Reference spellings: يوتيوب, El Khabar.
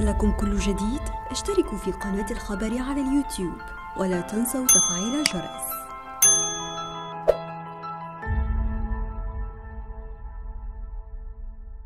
يصلكم كل جديد اشتركوا في قناة الخبر على اليوتيوب ولا تنسوا تفعيل الجرس.